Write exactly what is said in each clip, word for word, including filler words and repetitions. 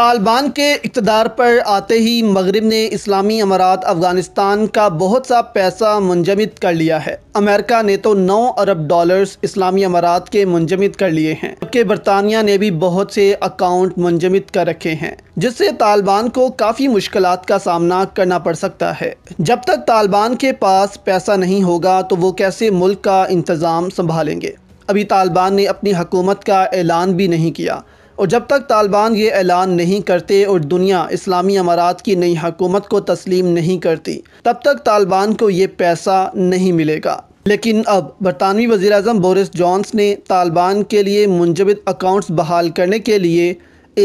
तालिबान के इक़्तिदार पर आते ही मगरिब ने इस्लामी अमारात अफ़गानिस्तान का बहुत सा पैसा मुंजमद कर लिया है। अमेरिका ने तो नौ अरब डॉलर्स इस्लामी अमारात के मुंजमद कर लिए हैं, जबकि बरतानिया ने भी बहुत से अकाउंट मुंजमद कर रखे हैं, जिससे तालिबान को काफ़ी मुश्किलात का सामना करना पड़ सकता है। जब तक तालिबान के पास पैसा नहीं होगा तो वो कैसे मुल्क का इंतज़ाम संभालेंगे। अभी तालिबान ने अपनी हुकूमत का ऐलान भी नहीं किया, और जब तक तालिबान ये ऐलान नहीं करते और दुनिया इस्लामी अमारात की नई हुकूमत को तस्लीम नहीं करती, तब तक तालिबान को ये पैसा नहीं मिलेगा। लेकिन अब बरतानवी वज़ीर-ए-आज़म बोरिस जॉन्सन ने तालिबान के लिए मुंजमद अकाउंट्स बहाल करने के लिए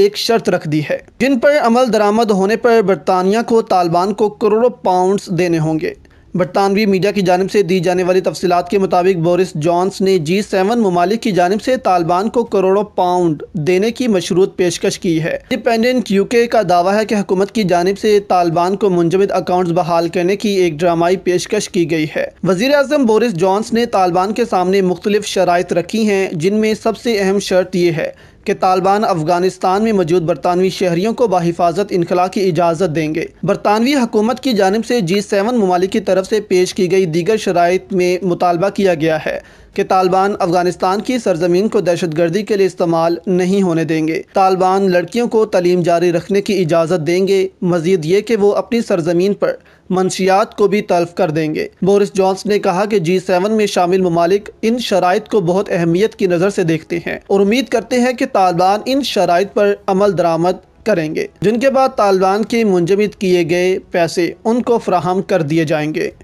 एक शर्त रख दी है, जिन पर अमल दरामद होने पर बरतानिया को तालिबान को करोड़ों पाउंड्स देने होंगे। बरतानवी मीडिया की जानिब से दी जाने वाली तफसीलात के मुताबिक बोरिस जॉन्सन ने जी सेवन ममालिक की जानिब से तालिबान को करोड़ों पाउंड देने की मशरूत पेशकश की है। इंडिपेंडेंट यूके का दावा है कि हुकूमत की जानिब से तालिबान को मुंजमद अकाउंट्स बहाल करने की एक ड्रामाई पेशकश की गई है। वज़ीर-ए-आज़म बोरिस जॉन्सन ने तालिबान के सामने मुख्तलिफ शराइत रखी हैं, जिनमें सबसे अहम शर्त यह है कि तालिबान अफगानिस्तान में मौजूद बरतानवी शहरियों को बाहिफाजत इनखला की इजाज़त देंगे। बरतानवी हुकूमत की जानिब से जी सेवन ममालिक की तरफ से पेश की गई दीगर शराइत में मुतालबा किया गया है कि तालिबान अफगानिस्तान की सरजमीन को दहशत गर्दी के लिए इस्तेमाल नहीं होने देंगे। तालिबान लड़कियों को तालीम जारी रखने की इजाज़त देंगे, मज़ीद ये कि वो अपनी सरजमीन पर मनशियात को भी तल्फ कर देंगे। बोरिस जॉन्सन ने कहा कि जी सेवन में शामिल ममालिक इन शराइत को बहुत अहमियत की नज़र से देखते हैं और उम्मीद करते हैं कि तालिबान इन शराइत पर अमल दरामद करेंगे, जिनके बाद तालिबान के मुंजमद किए गए पैसे उनको फराहम कर दिए जाएंगे।